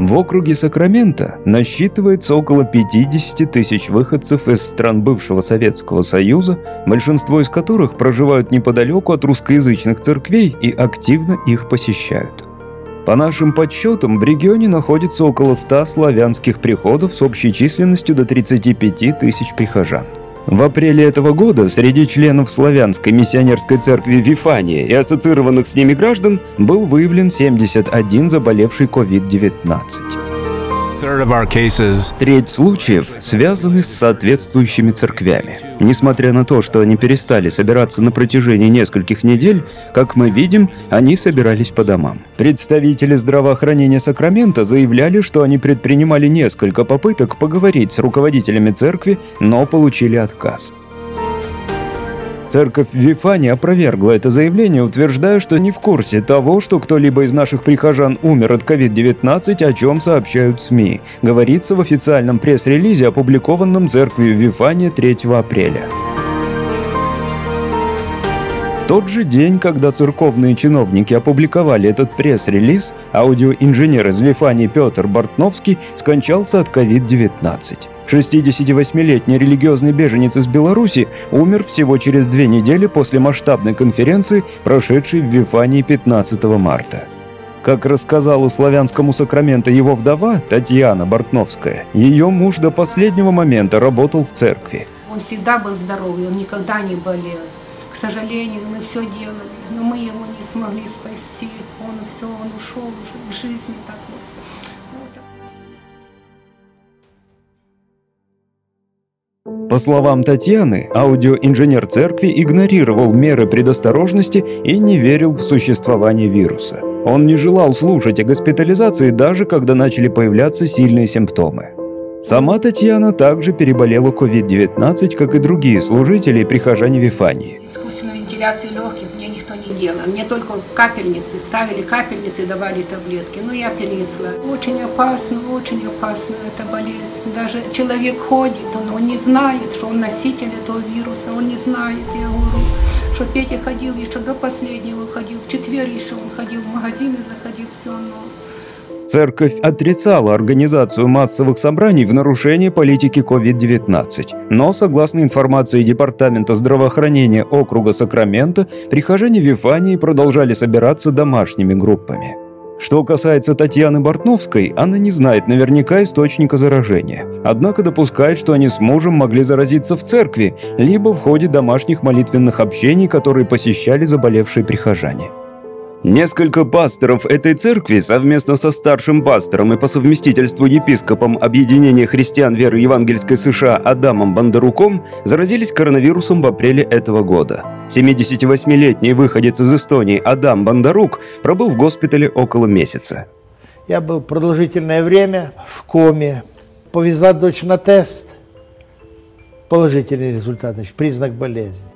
В округе Сакраменто насчитывается около 50 тысяч выходцев из стран бывшего Советского Союза, большинство из которых проживают неподалеку от русскоязычных церквей и активно их посещают. По нашим подсчетам, в регионе находится около 100 славянских приходов с общей численностью до 35 тысяч прихожан. В апреле этого года среди членов славянской миссионерской церкви Вифания и ассоциированных с ними граждан был выявлен 71 заболевший COVID-19. Треть случаев связаны с соответствующими церквями. Несмотря на то, что они перестали собираться на протяжении нескольких недель, как мы видим, они собирались по домам. Представители здравоохранения Сакрамента заявляли, что они предпринимали несколько попыток поговорить с руководителями церкви, но получили отказ. Церковь Вифания опровергла это заявление, утверждая, что не в курсе того, что кто-либо из наших прихожан умер от COVID-19, о чем сообщают СМИ, говорится в официальном пресс-релизе, опубликованном церковью Вифания 3 апреля. В тот же день, когда церковные чиновники опубликовали этот пресс-релиз, аудиоинженер из Вифании Петр Бортновский скончался от COVID-19. 68-летний религиозный беженец из Беларуси умер всего через 2 недели после масштабной конференции, прошедшей в Вифании 15 марта. Как рассказала славянскому Сакраменто его вдова Татьяна Бортновская, ее муж до последнего момента работал в церкви. Он всегда был здоровый, он никогда не болел. К сожалению, мы все делали, но мы его не смогли спасти. Он ушел уже из жизни такой. По словам Татьяны, аудиоинженер церкви игнорировал меры предосторожности и не верил в существование вируса. Он не желал слушать о госпитализации, даже когда начали появляться сильные симптомы. Сама Татьяна также переболела COVID-19, как и другие служители и прихожане Вифании. Искусственную вентиляцию легких мне никто не делал. Мне только капельницы, ставили капельницы, давали таблетки. Но я перенесла. Очень опасно эта болезнь. Даже человек ходит, он не знает, что он носитель этого вируса, он не знает, я говорю, что Петя ходил еще до последнего, ходил, в четверг еще он ходил, в магазины заходил, все оно. Церковь отрицала организацию массовых собраний в нарушении политики COVID-19. Но, согласно информации Департамента здравоохранения округа Сакраменто, прихожане Вифании продолжали собираться домашними группами. Что касается Татьяны Бортновской, она не знает наверняка источника заражения. Однако допускает, что они с мужем могли заразиться в церкви, либо в ходе домашних молитвенных общений, которые посещали заболевшие прихожане. Несколько пасторов этой церкви совместно со старшим пастором и по совместительству епископом Объединения христиан веры Евангельской США Адамом Бондаруком заразились коронавирусом в апреле этого года. 78-летний выходец из Эстонии Адам Бондарук пробыл в госпитале около месяца. Я был продолжительное время в коме. Повезла дочь на тест. Положительный результат, значит, признак болезни.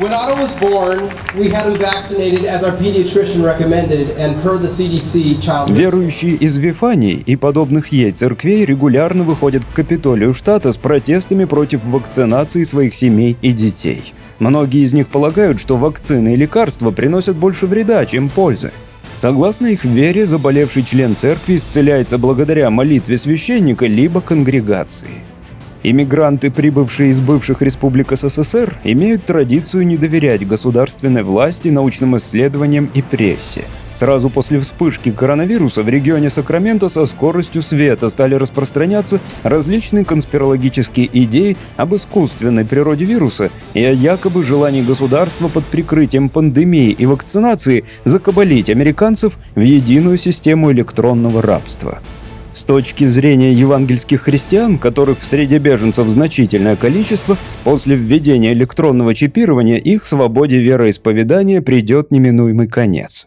When Otto was born, we had him vaccinated as our pediatrician recommended and per the CDC child. Верующие из Вифании и подобных ей церквей регулярно выходят к Капитолию штата с протестами против вакцинации своих семей и детей. Многие из них полагают, что вакцины и лекарства приносят больше вреда, чем пользы. Согласно их вере, заболевший член церкви исцеляется благодаря молитве священника либо конгрегации. Иммигранты, прибывшие из бывших республик СССР, имеют традицию не доверять государственной власти, научным исследованиям и прессе. Сразу после вспышки коронавируса в регионе Сакраменто со скоростью света стали распространяться различные конспирологические идеи об искусственной природе вируса и о якобы желании государства под прикрытием пандемии и вакцинации закабалить американцев в единую систему электронного рабства. С точки зрения евангельских христиан, которых в среде беженцев значительное количество, после введения электронного чипирования их свободе вероисповедания придет неминуемый конец.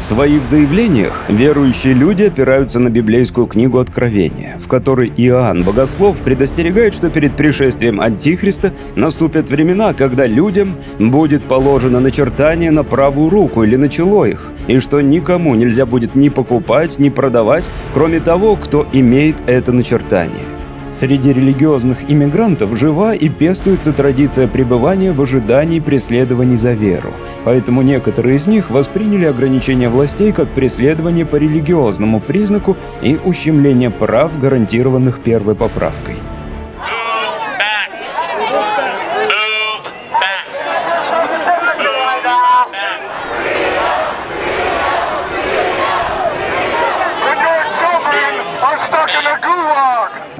В В своих заявлениях верующие люди опираются на библейскую книгу Откровения, в которой Иоанн Богослов предостерегает, что перед пришествием Антихриста наступят времена, когда людям будет положено начертание на правую руку или на чело их, и что никому нельзя будет ни покупать, ни продавать, кроме того, кто имеет это начертание. Среди религиозных иммигрантов жива и пестуется традиция пребывания в ожидании преследований за веру, поэтому некоторые из них восприняли ограничения властей как преследование по религиозному признаку и ущемление прав, гарантированных первой поправкой.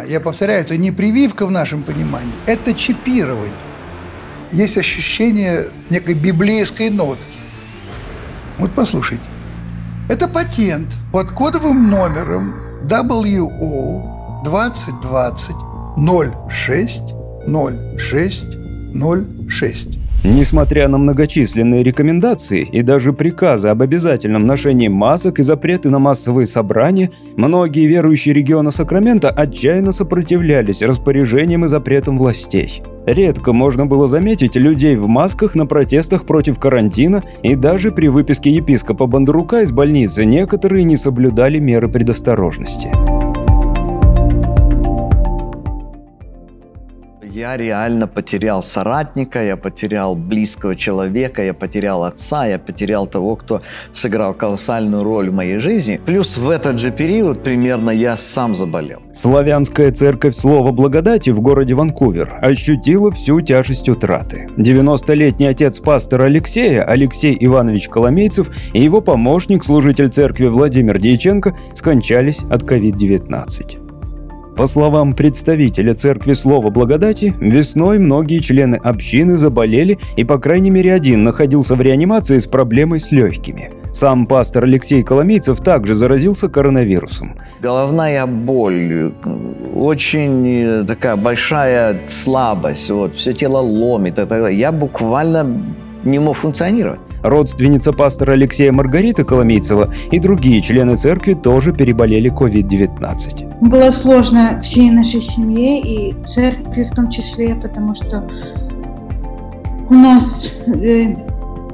Я повторяю, это не прививка в нашем понимании, это чипирование. Есть ощущение некой библейской нотки. Вот послушайте. Это патент под кодовым номером WO2020060606. Несмотря на многочисленные рекомендации и даже приказы об обязательном ношении масок и запреты на массовые собрания, многие верующие региона Сакрамента отчаянно сопротивлялись распоряжениям и запретам властей. Редко можно было заметить людей в масках на протестах против карантина, и даже при выписке епископа Бондарука из больницы некоторые не соблюдали меры предосторожности. Я реально потерял соратника, я потерял близкого человека, я потерял отца, я потерял того, кто сыграл колоссальную роль в моей жизни. Плюс в этот же период примерно я сам заболел. Славянская церковь Слова благодати в городе Ванкувер ощутила всю тяжесть утраты. 90-летний отец пастора Алексея, Алексей Иванович Коломийцев, и его помощник, служитель церкви Владимир Дьяченко, скончались от COVID-19. По словам представителя церкви Слова благодати, весной многие члены общины заболели, и по крайней мере один находился в реанимации с проблемой с легкими. Сам пастор Алексей Коломийцев также заразился коронавирусом. Головная боль, очень такая большая слабость, вот, все тело ломит, я буквально не мог функционировать. Родственница пастора Алексея Маргарита Коломийцева и другие члены церкви тоже переболели COVID-19. Было сложно всей нашей семье и церкви в том числе, потому что у нас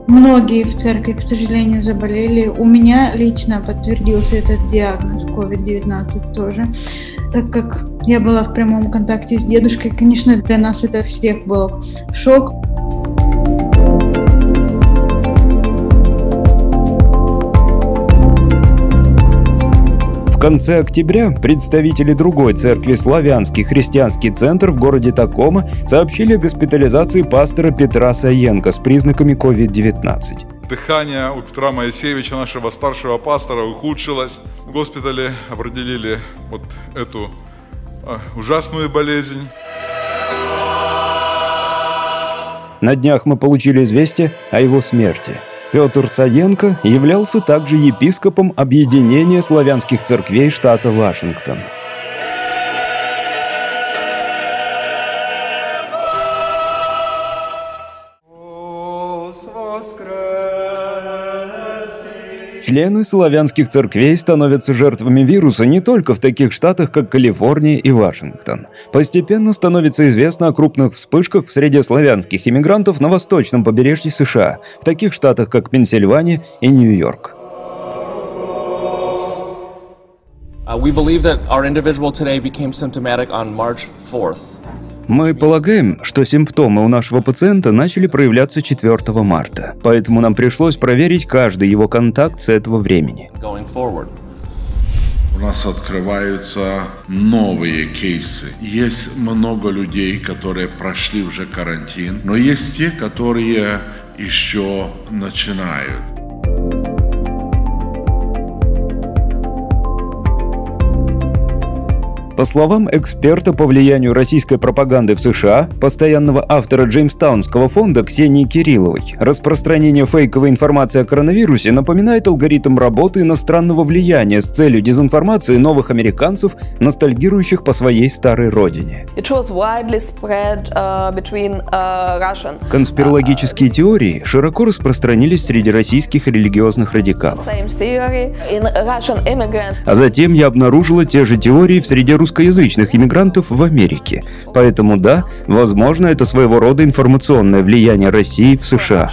многие в церкви, к сожалению, заболели. У меня лично подтвердился этот диагноз COVID-19 тоже. Так как я была в прямом контакте с дедушкой, конечно, для нас это всех был шок. В конце октября представители другой церкви «Славянский христианский центр» в городе Такома сообщили о госпитализации пастора Петра Саенко с признаками COVID-19. Дыхание у Петра Моисеевича, нашего старшего пастора, ухудшилось. В госпитале определили вот эту ужасную болезнь. На днях мы получили известие о его смерти. Петр Саенко являлся также епископом Объединения славянских церквей штата Вашингтон. Члены славянских церквей становятся жертвами вируса не только в таких штатах, как Калифорния и Вашингтон. Постепенно становится известно о крупных вспышках в среде славянских иммигрантов на восточном побережье США, в таких штатах, как Пенсильвания и Нью-Йорк. Мы полагаем, что симптомы у нашего пациента начали проявляться 4 марта, поэтому нам пришлось проверить каждый его контакт с этого времени. У нас открываются новые кейсы. Есть много людей, которые прошли уже карантин, но есть те, которые еще начинают. По словам эксперта по влиянию российской пропаганды в США, постоянного автора Джеймстаунского фонда Ксении Кирилловой, распространение фейковой информации о коронавирусе напоминает алгоритм работы иностранного влияния с целью дезинформации новых американцев, ностальгирующих по своей старой родине. Конспирологические теории широко распространились среди российских религиозных радикалов. А затем я обнаружила те же теории в среде русскоязычных иммигрантов в Америке. Поэтому да, возможно, это своего рода информационное влияние России в США.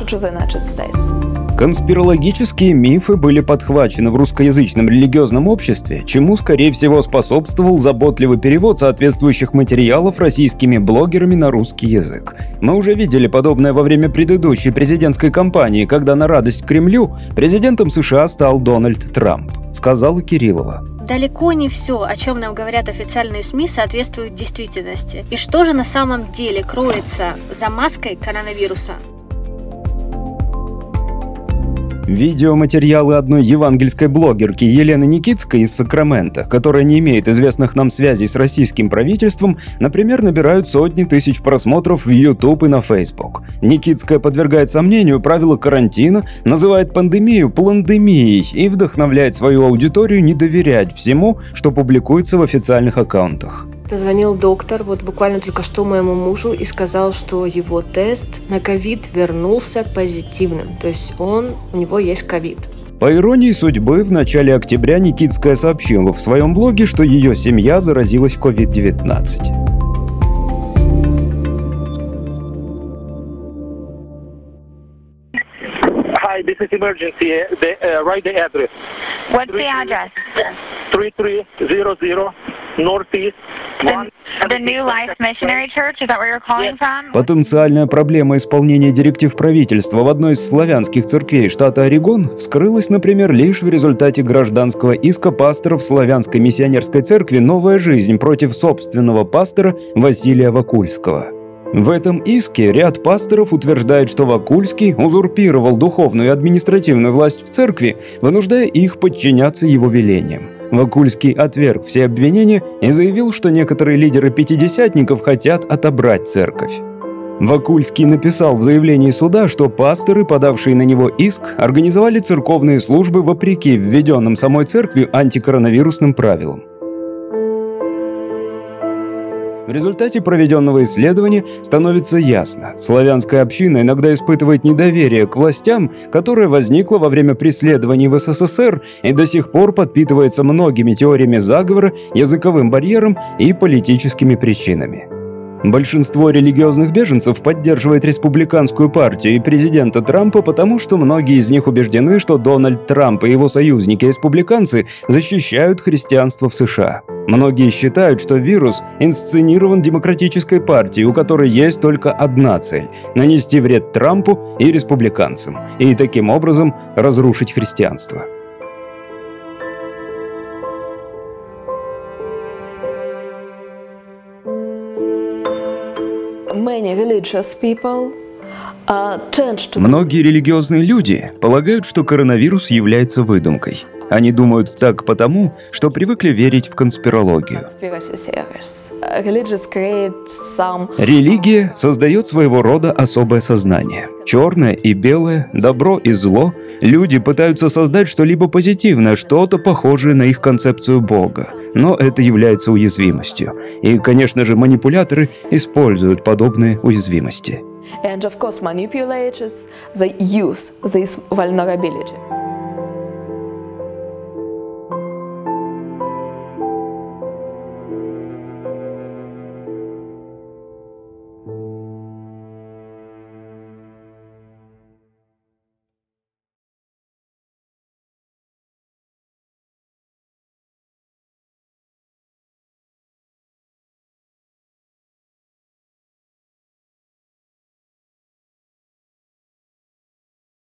Конспирологические мифы были подхвачены в русскоязычном религиозном обществе, чему, скорее всего, способствовал заботливый перевод соответствующих материалов российскими блогерами на русский язык. Мы уже видели подобное во время предыдущей президентской кампании, когда на радость Кремлю президентом США стал Дональд Трамп, сказала Кириллова. Далеко не все, о чем нам говорят официальные СМИ, соответствует действительности. И что же на самом деле кроется за маской коронавируса? Видеоматериалы одной евангельской блогерки Елены Никитской из Сакрамента, которая не имеет известных нам связей с российским правительством, например, набирают сотни тысяч просмотров в YouTube и на Facebook. Никитская подвергает сомнению правила карантина, называет пандемию пландемией и вдохновляет свою аудиторию не доверять всему, что публикуется в официальных аккаунтах. Позвонил доктор, вот буквально только что, моему мужу и сказал, что его тест на ковид вернулся позитивным, то есть у него есть ковид. По иронии судьбы, в начале октября Никитская сообщила в своем блоге, что ее семья заразилась COVID-19. Hi, this is emergency. Write the address. What's the address? 3300 Northeast. The New Life Missionary Church, is that where you're calling from? Потенциальная проблема исполнения директив правительства в одной из славянских церквей штата Орегон вскрылась, например, лишь в результате гражданского иска пасторов славянской миссионерской церкви «Новая жизнь» против собственного пастора Василия Вакульского. В этом иске ряд пасторов утверждает, что Вакульский узурпировал духовную и административную власть в церкви, вынуждая их подчиняться его велениям. Вакульский отверг все обвинения и заявил, что некоторые лидеры пятидесятников хотят отобрать церковь. Вакульский написал в заявлении суда, что пасторы, подавшие на него иск, организовали церковные службы вопреки введенным самой церкви антикоронавирусным правилам. В результате проведенного исследования становится ясно, славянская община иногда испытывает недоверие к властям, которое возникло во время преследований в СССР и до сих пор подпитывается многими теориями заговора, языковым барьером и политическими причинами. Большинство религиозных беженцев поддерживает республиканскую партию и президента Трампа, потому что многие из них убеждены, что Дональд Трамп и его союзники-республиканцы защищают христианство в США. Многие считают, что вирус инсценирован демократической партией, у которой есть только одна цель – нанести вред Трампу и республиканцам, и таким образом разрушить христианство. Многие религиозные люди полагают, что коронавирус является выдумкой. Они думают так потому, что привыкли верить в конспирологию. Религия создает своего рода особое сознание. Черное и белое, добро и зло. Люди пытаются создать что-либо позитивное, что-то похожее на их концепцию Бога. Но это является уязвимостью. И, конечно же, манипуляторы используют подобные уязвимости.